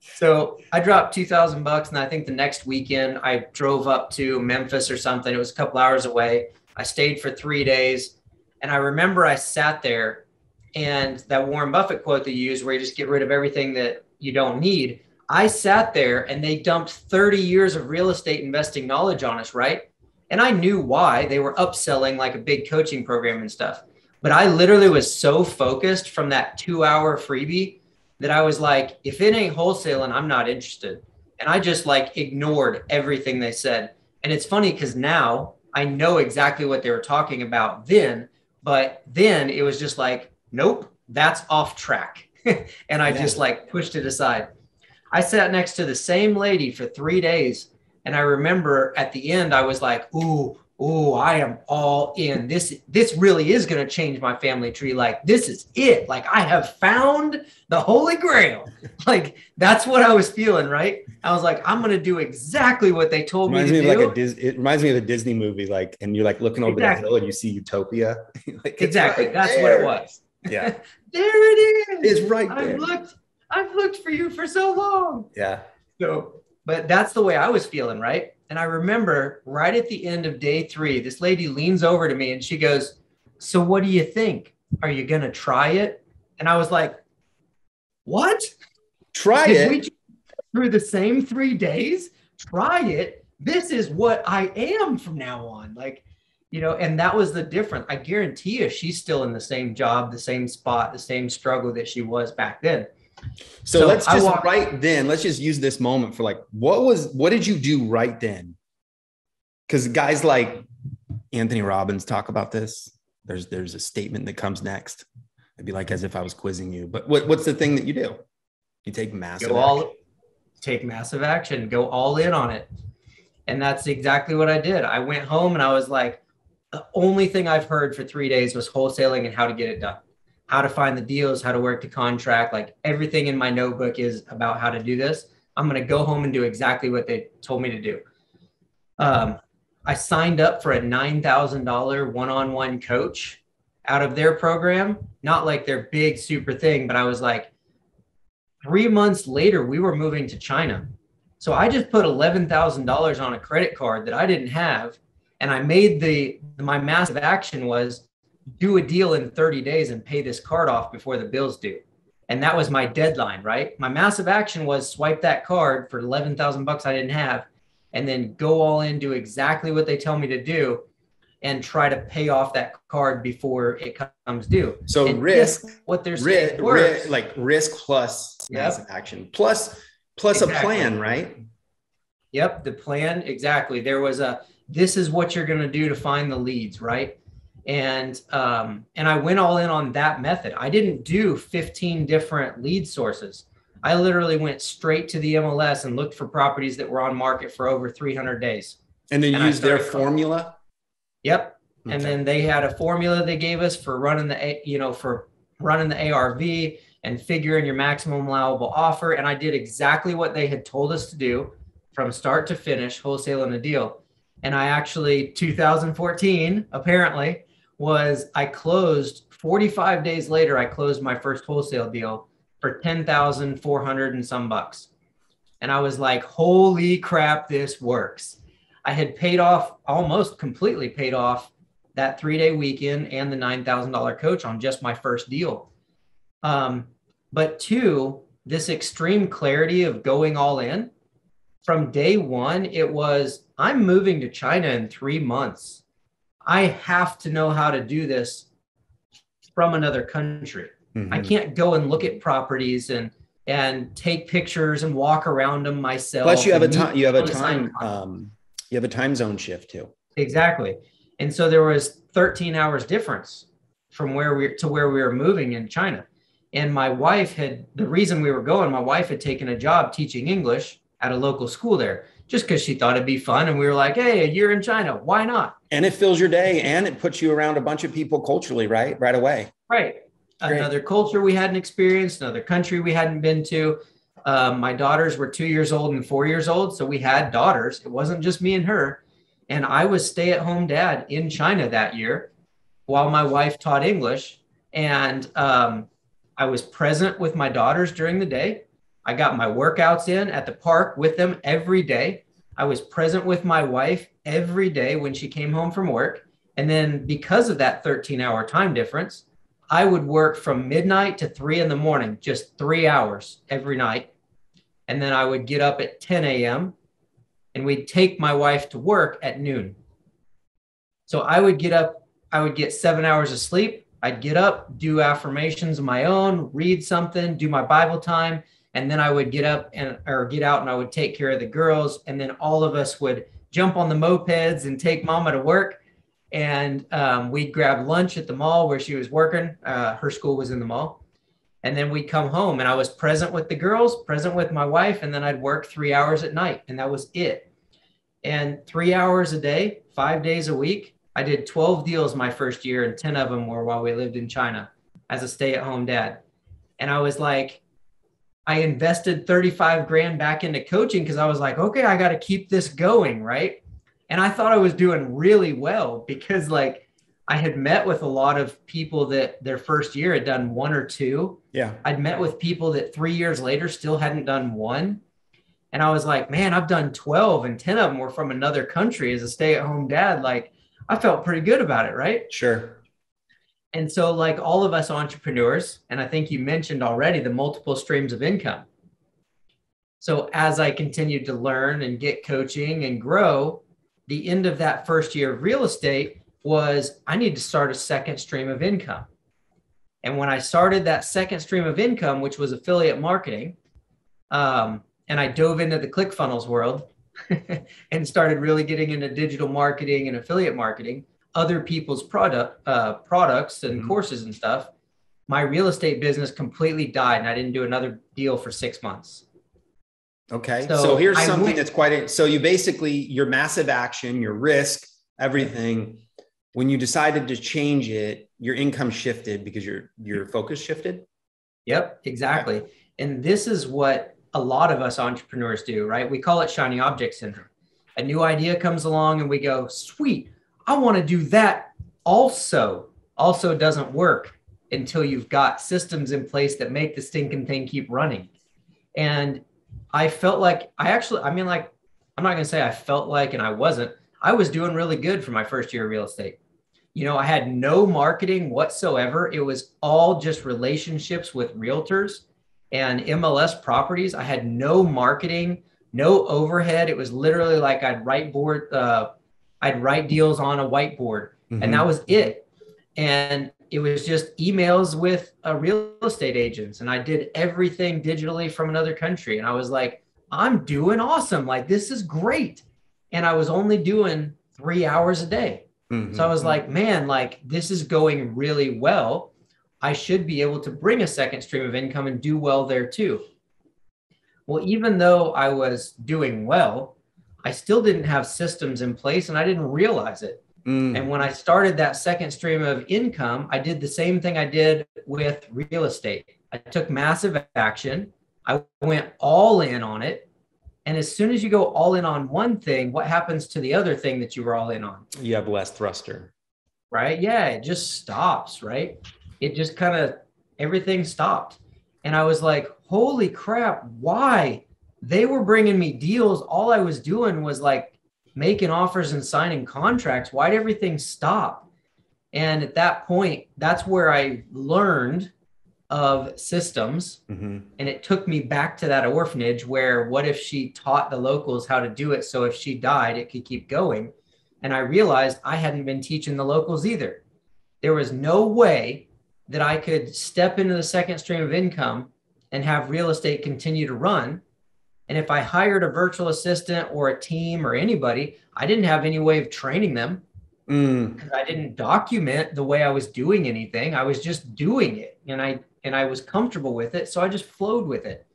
So I dropped two thousand bucks. And I think the next weekend I drove up to Memphis or something. It was a couple hours away. I stayed for three days. And I remember I sat there, and that Warren Buffett quote they use where you just get rid of everything that you don't need. I sat there and they dumped thirty years of real estate investing knowledge on us. Right. And I knew why they were upselling like a big coaching program and stuff. But I literally was so focused from that two hour freebie that I was like, if it ain't wholesaling, I'm not interested. And I just like ignored everything they said. And it's funny because now I know exactly what they were talking about then, but then it was just like, nope, that's off track. And I yeah. just like pushed it aside. I sat next to the same lady for three days. And I remember at the end, I was like, ooh, oh, I am all in. This, this really is going to change my family tree. Like, this is it. Like, I have found the Holy Grail. Like, that's what I was feeling, right? I was like, I'm going to do exactly what they told me to do. Like a Dis- it reminds me of a Disney movie, like, and you're like looking over exactly. the hill and you see Utopia. Like, exactly. Right that's there. What it was. Yeah. There it is. It's right there. I've looked, I've looked for you for so long. Yeah. So, but that's the way I was feeling, right? And I remember right at the end of day three, this lady leans over to me and she goes, "So what do you think? Are you going to try it?" And I was like, what? Try it? We through the same three days, try it. This is what I am from now on. Like, you know, and that was the difference. I guarantee you, she's still in the same job, the same spot, the same struggle that she was back then. So, so let's just right then, let's just use this moment for like, what was, what did you do right then? Because guys like Anthony Robbins talk about this. There's, there's a statement that comes next. It'd be like, as if I was quizzing you, but what, what's the thing that you do? You take massive, go all, take massive action, go all in on it. And that's exactly what I did. I went home and I was like, the only thing I've heard for three days was wholesaling and how to get it done, how to find the deals, how to work the contract. Like everything in my notebook is about how to do this. I'm going to go home and do exactly what they told me to do. Um, I signed up for a nine thousand dollars one-on-one coach out of their program. Not like their big super thing, but I was like, three months later, we were moving to China. So I just put eleven thousand dollars on a credit card that I didn't have. And I made the, my massive action was do a deal in thirty days and pay this card off before the bill's due. And that was my deadline, right? My massive action was swipe that card for eleven thousand bucks I didn't have, and then go all in, do exactly what they tell me to do, and try to pay off that card before it comes due. So and risk what they're saying, risk, risk, like risk plus yep. massive action, plus plus exactly. a plan, right? Yep, the plan, exactly. There was a, this is what you're going to do to find the leads, right? And um, and I went all in on that method. I didn't do fifteen different lead sources. I literally went straight to the M L S and looked for properties that were on market for over three hundred days. And then used their formula? Yep. Okay. And then they had a formula they gave us for running the, you know, for running the A R V and figuring your maximum allowable offer. And I did exactly what they had told us to do from start to finish, wholesaling a deal. And I actually, two thousand fourteen, apparently, was I closed forty-five days later, I closed my first wholesale deal for ten thousand four hundred and some bucks. And I was like, holy crap, this works. I had paid off, almost completely paid off that three day weekend and the nine thousand dollars coach on just my first deal. Um, but two, this extreme clarity of going all in. From day one, it was, I'm moving to China in three months. I have to know how to do this from another country. Mm-hmm. I can't go and look at properties and, and take pictures and walk around them myself. Plus you have a time, you have a time, um, you have a time zone shift too. Exactly. And so there was thirteen hours difference from where we to where we were moving in China. And my wife had, the reason we were going, my wife had taken a job teaching English at a local school there, just because she thought it'd be fun. And we were like, hey, a year in China, why not? And it fills your day and it puts you around a bunch of people culturally, right? Right away. Right. Great. Another culture we hadn't experienced, another country we hadn't been to. Um, my daughters were two years old and four years old. So we had daughters. It wasn't just me and her. And I was stay-at-home dad in China that year while my wife taught English. And um, I was present with my daughters during the day. I got my workouts in at the park with them every day. I was present with my wife every day when she came home from work. And then because of that thirteen hour time difference, I would work from midnight to three in the morning, just three hours every night. And then I would get up at ten a m and we'd take my wife to work at noon. So I would get up, I would get seven hours of sleep. I'd get up, do affirmations of my own, read something, do my Bible time. And then I would get up and or get out and I would take care of the girls. And then all of us would jump on the mopeds and take mama to work. And um, we'd grab lunch at the mall where she was working. Uh, her school was in the mall. And then we'd come home and I was present with the girls, present with my wife. And then I'd work three hours at night. And that was it. And three hours a day, five days a week. I did twelve deals my first year and ten of them were while we lived in China as a stay-at-home dad. And I was like, I invested thirty-five grand back into coaching because I was like, okay, I got to keep this going, right? And I thought I was doing really well because like I had met with a lot of people that their first year had done one or two. Yeah. I'd met with people that three years later still hadn't done one. And I was like, man, I've done twelve and ten of them were from another country as a stay-at-home dad. Like, I felt pretty good about it, right? Sure. And so, like all of us entrepreneurs, and I think you mentioned already the multiple streams of income. So as I continued to learn and get coaching and grow, the end of that first year of real estate was I need to start a second stream of income. And when I started that second stream of income, which was affiliate marketing, um, and I dove into the ClickFunnels world and started really getting into digital marketing and affiliate marketing, other people's product uh, products and mm-hmm. courses and stuff, my real estate business completely died and I didn't do another deal for six months. Okay. So, so here's I something went, that's quite, a, so you basically, your massive action, your risk, everything, when you decided to change it, your income shifted because your, your focus shifted. Yep, exactly. Okay. And this is what a lot of us entrepreneurs do, right? We call it shiny object syndrome. A new idea comes along and we go, sweet, I want to do that also. Also doesn't work until you've got systems in place that make the stinking thing keep running. And I felt like I actually, I mean, like, I'm not going to say I felt like, and I wasn't, I was doing really good for my first year of real estate. You know, I had no marketing whatsoever. It was all just relationships with realtors and M L S properties. I had no marketing, no overhead. It was literally like I'd write board, uh, I'd write deals on a whiteboard mm-hmm. and that was it. And it was just emails with uh, real estate agents. And I did everything digitally from another country. And I was like, I'm doing awesome. Like, this is great. And I was only doing three hours a day. Mm-hmm. So I was like, man, like this is going really well. I should be able to bring a second stream of income and do well there too. Well, even though I was doing well, I still didn't have systems in place and I didn't realize it. And when I started that second stream of income, I did the same thing I did with real estate. I took massive action. I went all in on it. And as soon as you go all in on one thing, what happens to the other thing that you were all in on? You have less thruster. Right? Yeah, it just stops, right? It just kind of, everything stopped. And I was like, holy crap, why? They were bringing me deals. All I was doing was like, making offers and signing contracts. Why'd everything stop? And at that point, that's where I learned of systems. Mm-hmm. And it took me back to that orphanage where what if she taught the locals how to do it? So if she died, it could keep going. And I realized I hadn't been teaching the locals either. There was no way that I could step into the second stream of income and have real estate continue to run. And if I hired a virtual assistant or a team or anybody, I didn't have any way of training them because mm. I didn't document the way I was doing anything. I was just doing it and I, and I was comfortable with it. So I just flowed with it.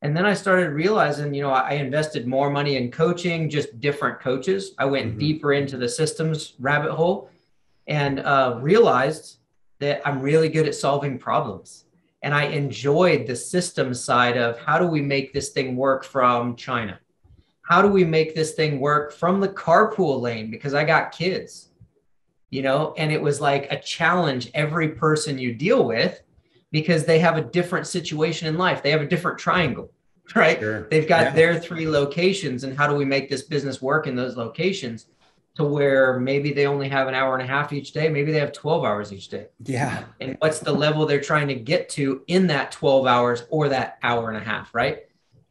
And then I started realizing, you know, I invested more money in coaching, just different coaches. I went mm-hmm. deeper into the systems rabbit hole and uh, realized that I'm really good at solving problems. And I enjoyed the system side of how do we make this thing work from China? How do we make this thing work from the carpool lane? Because I got kids, you know, and it was like a challenge every person you deal with because they have a different situation in life. They have a different triangle, right? Sure. They've got yeah. their three locations and how do we make this business work in those locations to where maybe they only have an hour and a half each day. Maybe they have twelve hours each day. Yeah. And what's the level they're trying to get to in that twelve hours or that hour and a half, right?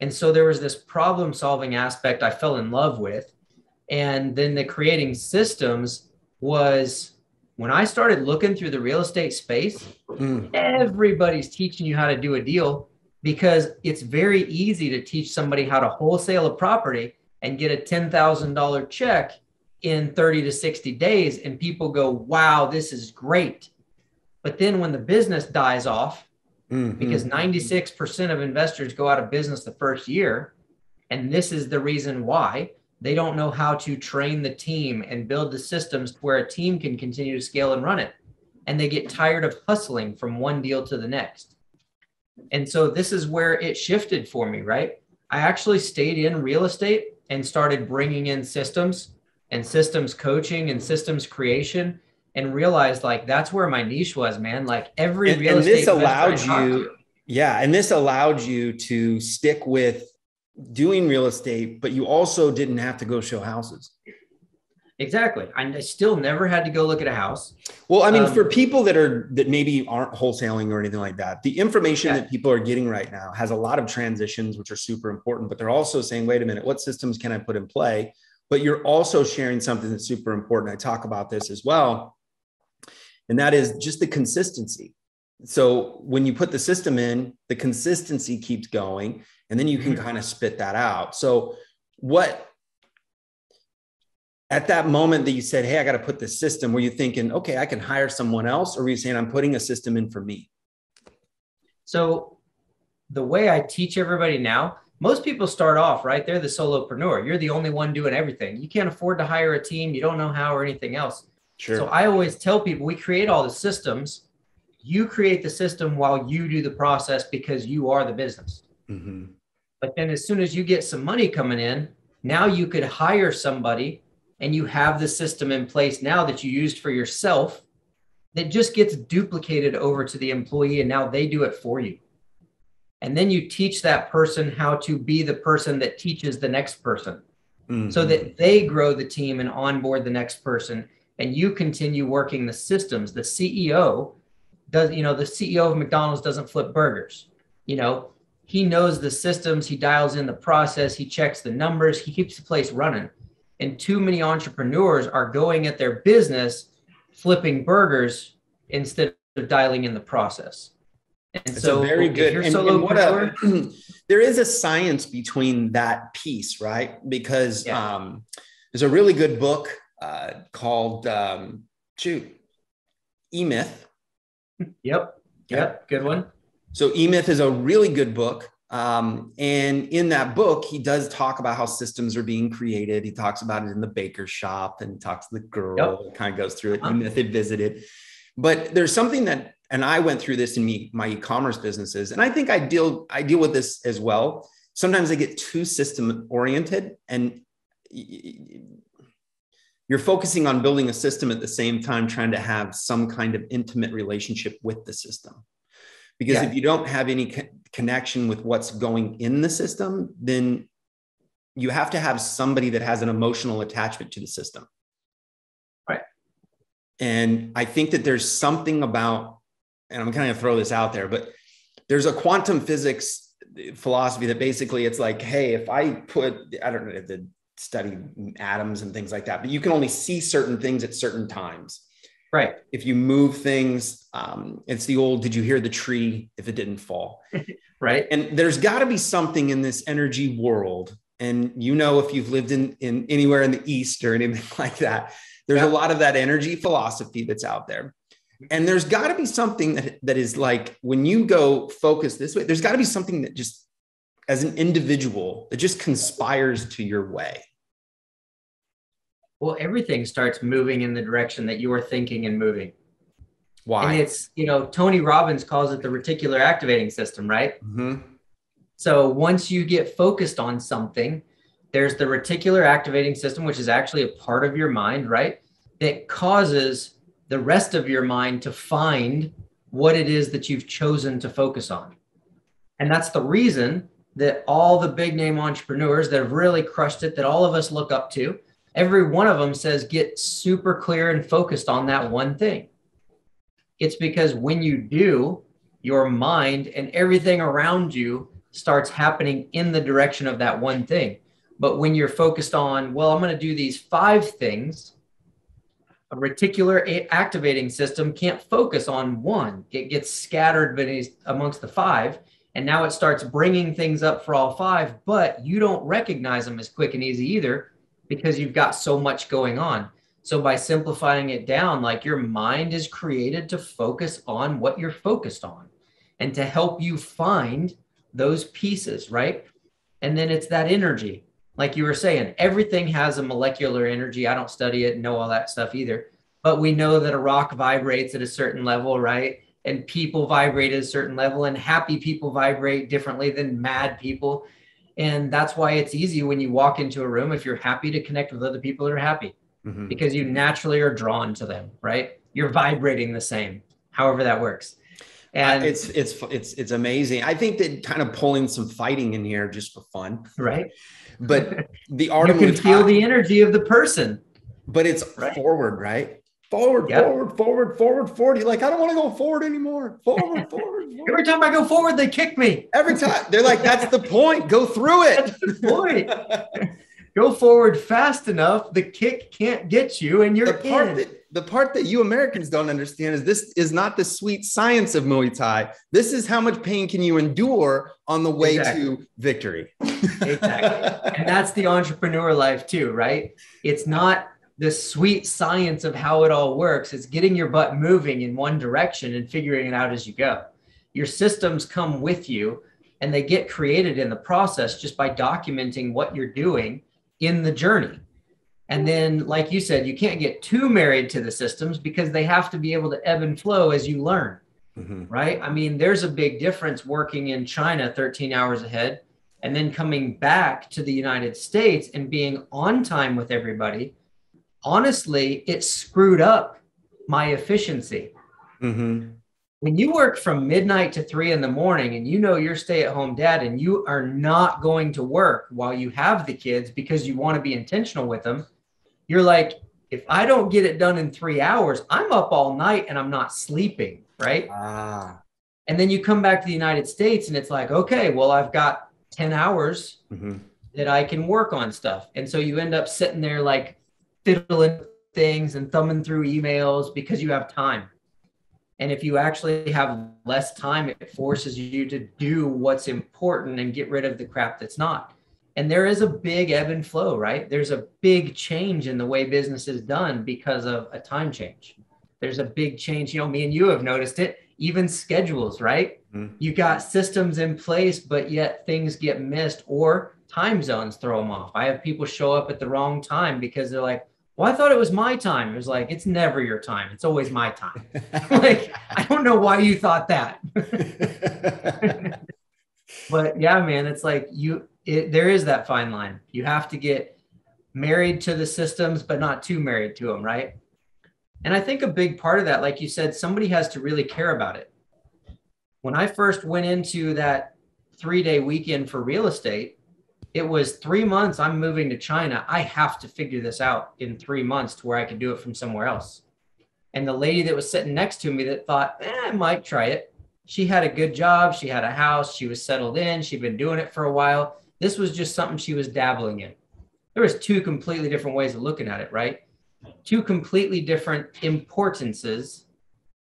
And so there was this problem solving aspect I fell in love with. And then the creating systems was when I started looking through the real estate space, mm. everybody's teaching you how to do a deal because it's very easy to teach somebody how to wholesale a property and get a ten thousand dollars check in thirty to sixty days. And people go, wow, this is great. But then when the business dies off, mm-hmm. because ninety-six percent of investors go out of business the first year. And this is the reason why they don't know how to train the team and build the systems where a team can continue to scale and run it. And they get tired of hustling from one deal to the next. And so this is where it shifted for me, right? I actually stayed in real estate and started bringing in systems and systems coaching and systems creation and realized like, that's where my niche was, man. Like every and, real and estate this allowed you, yeah. And this allowed you to stick with doing real estate, but you also didn't have to go show houses. Exactly. I still never had to go look at a house. Well, I mean, um, for people that are, that maybe aren't wholesaling or anything like that, the information yeah. that people are getting right now has a lot of transitions, which are super important, but they're also saying, wait a minute, what systems can I put in play? But you're also sharing something that's super important. I talk about this as well. And that is just the consistency. So when you put the system in, the consistency keeps going, and then you can mm-hmm. kind of spit that out. So what, at that moment that you said, hey, I got to put this system, were you thinking, okay, I can hire someone else? Or were you saying, I'm putting a system in for me? So the way I teach everybody now, most people start off, right? They're the solopreneur. You're the only one doing everything. You can't afford to hire a team. You don't know how or anything else. Sure. So I always tell people, we create all the systems. You create the system while you do the process because you are the business. Mm-hmm. But then as soon as you get some money coming in, now you could hire somebody. And you have the system in place now that you used for yourself that just gets duplicated over to the employee, and now they do it for you. And then you teach that person how to be the person that teaches the next person mm-hmm. so that they grow the team and onboard the next person, and you continue working the systems. The C E O does, you know, the C E O of McDonald's doesn't flip burgers. You know, he knows the systems, he dials in the process, he checks the numbers, he keeps the place running. And too many entrepreneurs are going at their business, flipping burgers instead of dialing in the process. And it's so very good. And, and what a, there is a science between that piece, right? Because yeah. um, there's a really good book uh, called um, shoot, E-Myth. Yep. Yep. Good one. So E-Myth is a really good book. Um, and in that book, he does talk about how systems are being created. He talks about it in the baker shop, and he talks to the girl, yep. kind of goes through it, uh-huh. E-Myth had visited. But there's something that, and I went through this in me, my e-commerce businesses, and I think I deal, I deal with this as well. Sometimes I get too system oriented, and you're focusing on building a system at the same time, trying to have some kind of intimate relationship with the system. Because yeah. if you don't have any co- connection with what's going in the system, then you have to have somebody that has an emotional attachment to the system. Right. And I think that there's something about, and I'm kind of throw this out there, but there's a quantum physics philosophy that basically it's like, hey, if I put, I don't know, the study atoms and things like that, but you can only see certain things at certain times. Right. If you move things, um, it's the old, did you hear the tree if it didn't fall? Right. And there's got to be something in this energy world. And you know, if you've lived in, in anywhere in the East or anything like that, there's yeah. a lot of that energy philosophy that's out there. And there's got to be something that, that is like, when you go focus this way, there's got to be something that just, as an individual, it just conspires to your way. Well, everything starts moving in the direction that you are thinking and moving. Why? And it's, you know, Tony Robbins calls it the reticular activating system, right? Mm-hmm. So once you get focused on something, there's the reticular activating system, which is actually a part of your mind, right? That causes the rest of your mind to find what it is that you've chosen to focus on. And that's the reason that all the big name entrepreneurs that have really crushed it, that all of us look up to, every one of them says, get super clear and focused on that one thing. It's because when you do, your mind and everything around you starts happening in the direction of that one thing. But when you're focused on, well, I'm going to do these five things, a reticular activating system can't focus on one. It gets scattered beneath, amongst the five. And now it starts bringing things up for all five, but you don't recognize them as quick and easy either, because you've got so much going on. So by simplifying it down, like your mind is created to focus on what you're focused on and to help you find those pieces, right? And then it's that energy. Like you were saying, everything has a molecular energy. I don't study it and know all that stuff either, but we know that a rock vibrates at a certain level, right? And people vibrate at a certain level, and happy people vibrate differently than mad people. And that's why it's easy when you walk into a room, if you're happy, to connect with other people that are happy, mm-hmm. because you naturally are drawn to them, right? you're vibrating the same, however that works. And uh, it's, it's, it's, it's amazing. I think that kind of pulling some fighting in here just for fun. Right. But the art of you can feel the energy of the person, but it's right. forward, right? Forward, yep. forward, forward, forward, forward. You're like, I don't want to go forward anymore. Forward, forward, forward. Every time I go forward, they kick me. Every time. They're like, that's the point. Go through it. That's the point. Go forward fast enough. The kick can't get you and you're the part in. That, the part that you Americans don't understand is this is not the sweet science of Muay Thai. This is how much pain can you endure on the way exactly. to victory. Exactly. And that's the entrepreneur life too, right? It's not the sweet science of how it all works. It's getting your butt moving in one direction and figuring it out as you go. Your systems come with you and they get created in the process just by documenting what you're doing in the journey. And then, like you said, you can't get too married to the systems because they have to be able to ebb and flow as you learn, mm-hmm. right? I mean, there's a big difference working in China thirteen hours ahead and then coming back to the United States and being on time with everybody. Honestly, it screwed up my efficiency. Mm-hmm. When you work from midnight to three in the morning and you know you're stay-at-home dad and you are not going to work while you have the kids because you want to be intentional with them, you're like, if I don't get it done in three hours, I'm up all night and I'm not sleeping, right? Ah. And then you come back to the United States and it's like, okay, well, I've got ten hours mm-hmm. that I can work on stuff. And so you end up sitting there like fiddling things and thumbing through emails because you have time. And if you actually have less time, it forces you to do what's important and get rid of the crap that's not. And there is a big ebb and flow, right? There's a big change in the way business is done because of a time change. There's a big change. You know, me and you have noticed it, even schedules, right? Mm-hmm. You got systems in place, but yet things get missed or time zones throw them off. I have people show up at the wrong time because they're like, well, I thought it was my time. It was like, it's never your time. It's always my time. Like, I don't know why you thought that. But yeah, man, it's like you, it, there is that fine line. You have to get married to the systems, but not too married to them. Right. And I think a big part of that, like you said, somebody has to really care about it. When I first went into that three day weekend for real estate, it was three months. I'm moving to China. I have to figure this out in three months to where I could do it from somewhere else. And the lady that was sitting next to me that thought, eh, I might try it. She had a good job. She had a house. She was settled in. She'd been doing it for a while. This was just something she was dabbling in. There was two completely different ways of looking at it, right? Two completely different importances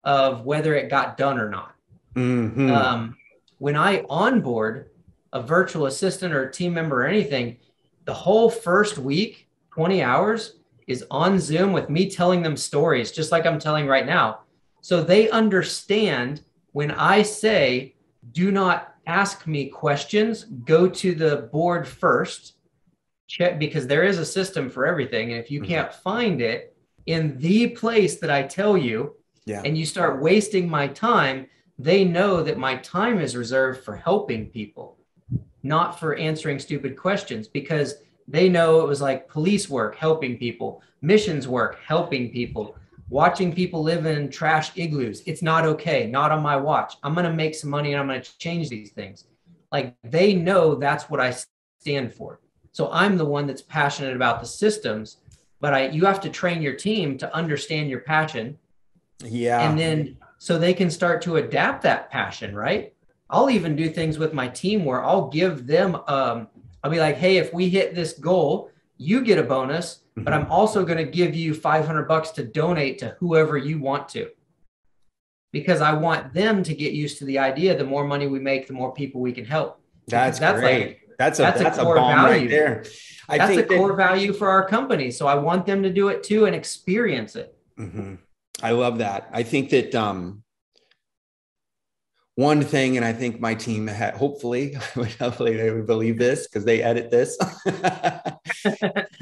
of whether it got done or not. Mm-hmm. Um, when I onboard a virtual assistant or a team member or anything, the whole first week, twenty hours is on Zoom with me telling them stories, just like I'm telling right now. So they understand when I say, do not ask me questions, go to the board first, check, because there is a system for everything. And if you mm-hmm. can't find it in the place that I tell you, yeah. and you start wasting my time, they know that my time is reserved for helping people, not for answering stupid questions, because they know it was like police work, helping people, missions work, helping people, watching people live in trash igloos. It's not okay. Not on my watch. I'm going to make some money and I'm going to change these things. Like, they know that's what I stand for. So I'm the one that's passionate about the systems, but I, you have to train your team to understand your passion. Yeah. And then so they can start to adapt that passion, right? I'll even do things with my team where I'll give them, um, I'll be like, hey, if we hit this goal, you get a bonus, mm-hmm. but I'm also going to give you five hundred bucks to donate to whoever you want to, because I want them to get used to the idea. The more money we make, the more people we can help. That's, that's great. Like, that's a, that's that's a, core a bomb value. Right there. I that's think a that... core value for our company. So I want them to do it too and experience it. Mm-hmm. I love that. I think that, um, one thing, and I think my team had, hopefully, hopefully they would believe this because they edit this.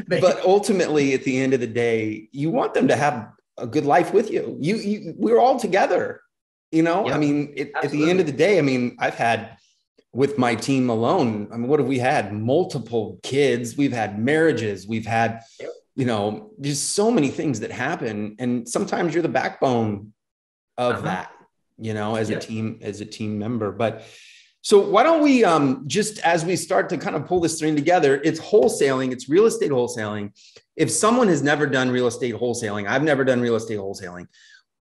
But ultimately, at the end of the day, you want them to have a good life with you. You, you we're all together, you know? Yep. I mean, it, at the end of the day, I mean, I've had with my team alone, I mean, what have we had? Multiple kids. We've had marriages. We've had, yep. you know, there's so many things that happen. And sometimes you're the backbone of uh-huh. that, you know, as yeah. a team, as a team member. But so why don't we um, just as we start to kind of pull this thing together, it's wholesaling, it's real estate wholesaling. If someone has never done real estate wholesaling, I've never done real estate wholesaling.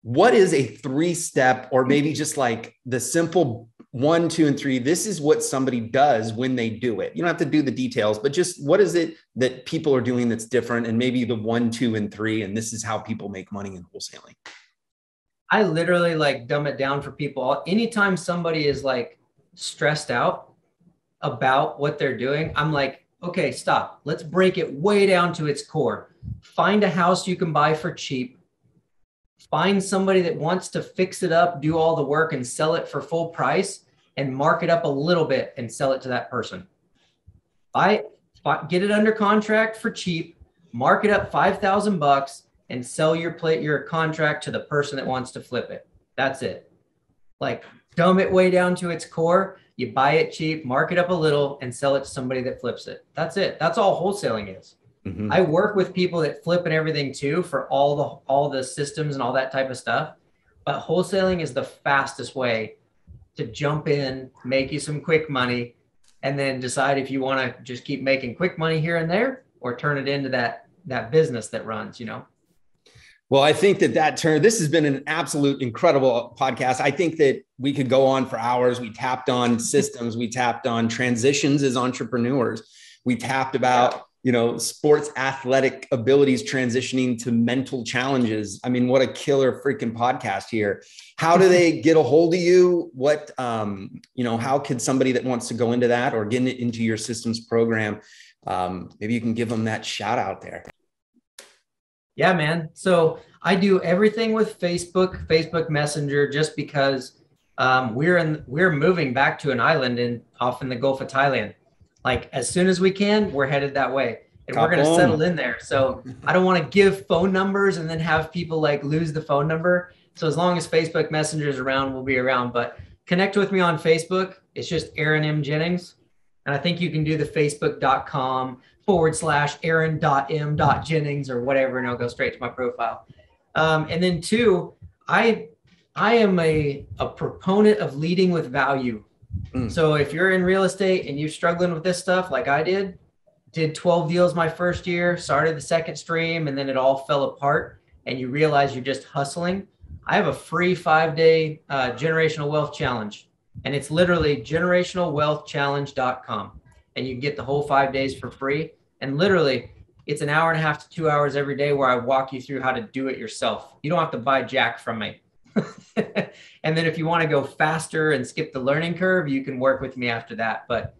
What is a three-step or maybe just like the simple one, two, and three? This is what somebody does when they do it. You don't have to do the details, but just what is it that people are doing that's different? And maybe the one, two, and three, and this is how people make money in wholesaling. I literally like dumb it down for people. Anytime somebody is like, stressed out about what they're doing, I'm like, okay, stop. Let's break it way down to its core. Find a house you can buy for cheap. Find somebody that wants to fix it up, do all the work and sell it for full price and mark it up a little bit and sell it to that person. Buy, buy get it under contract for cheap, mark it up five thousand bucks and sell your plate, your contract to the person that wants to flip it. That's it. Like, dumb it way down to its core. You buy it cheap, mark it up a little and sell it to somebody that flips it. That's it. That's all wholesaling is. Mm-hmm. I work with people that flip and everything too for all the, all the systems and all that type of stuff. But wholesaling is the fastest way to jump in, make you some quick money, and then decide if you want to just keep making quick money here and there or turn it into that, that business that runs, you know? Well, I think that that turn, this has been an absolute incredible podcast. I think that we could go on for hours. We tapped on systems. We tapped on transitions as entrepreneurs. We tapped about, yeah. you know, sports athletic abilities transitioning to mental challenges. I mean, what a killer freaking podcast here. How do they get a hold of you? What, um, you know, how could somebody that wants to go into that or get into your systems program, um, maybe you can give them that shout out there. Yeah, man. So I do everything with Facebook, Facebook Messenger, just because um, we're in, we're moving back to an island in off in the Gulf of Thailand. Like as soon as we can, we're headed that way and Come we're going to settle in there. So I don't want to give phone numbers and then have people like lose the phone number. So as long as Facebook Messenger is around, we'll be around, but connect with me on Facebook. It's just Aaron M. Jennings. And I think you can do the facebook dot com forward slash Aaron dot M dot Jennings or whatever, and I'll go straight to my profile. Um, and then two, I I am a, a proponent of leading with value. Mm. So if you're in real estate and you're struggling with this stuff like I did, did twelve deals my first year, started the second stream, and then it all fell apart and you realize you're just hustling. I have a free five-day uh, generational wealth challenge. And it's literally generational wealth challenge dot com. And you can get the whole five days for free. And literally, it's an hour and a half to two hours every day where I walk you through how to do it yourself. You don't have to buy jack from me. And then if you want to go faster and skip the learning curve, you can work with me after that. But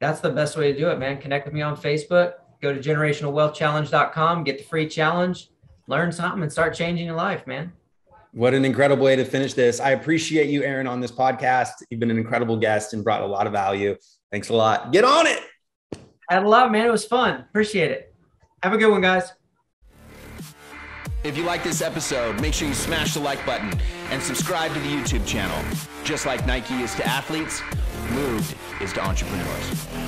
that's the best way to do it, man. Connect with me on Facebook. Go to generational wealth challenge dot com. Get the free challenge. Learn something and start changing your life, man. What an incredible way to finish this. I appreciate you, Aaron, on this podcast. You've been an incredible guest and brought a lot of value. Thanks a lot. Get on it. I had a lot, man. It was fun. Appreciate it. Have a good one, guys. If you like this episode, make sure you smash the like button and subscribe to the YouTube channel. Just like Nike is to athletes, M O V D is to entrepreneurs.